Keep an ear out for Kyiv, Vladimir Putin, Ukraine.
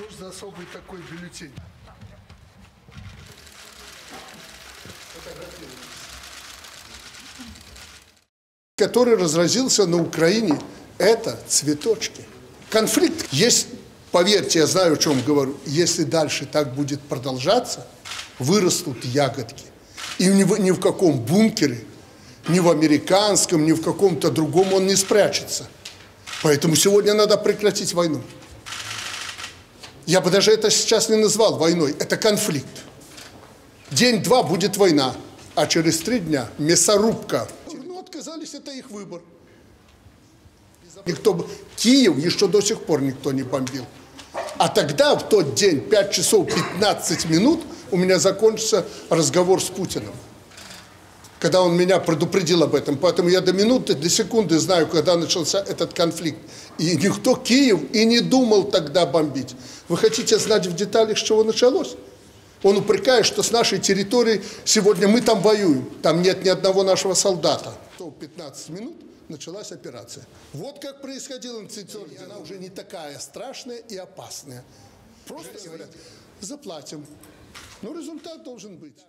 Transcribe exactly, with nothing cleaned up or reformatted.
нужен особый такой бюллетень. Который разразился на Украине, это цветочки. Конфликт есть, поверьте, я знаю, о чем говорю, если дальше так будет продолжаться, вырастут ягодки. И ни в, ни в каком бункере, ни в американском, ни в каком-то другом он не спрячется. Поэтому сегодня надо прекратить войну. Я бы даже это сейчас не назвал войной, это конфликт. День-два будет война, а через три дня мясорубка. Ну, отказались, это их выбор. Никто, Киев еще до сих пор никто не бомбил. А тогда, в тот день, пять часов пятнадцать минут, у меня закончился разговор с Путиным. Когда он меня предупредил об этом. Поэтому я до минуты, до секунды знаю, когда начался этот конфликт. И никто Киев и не думал тогда бомбить. Вы хотите знать в деталях, с чего началось? Он упрекает, что с нашей территории сегодня мы там воюем. Там нет ни одного нашего солдата. пятнадцать минут началась операция. Вот как происходила инцидент. Она уже не такая страшная и опасная. Просто говорят, заплатим. Но результат должен быть.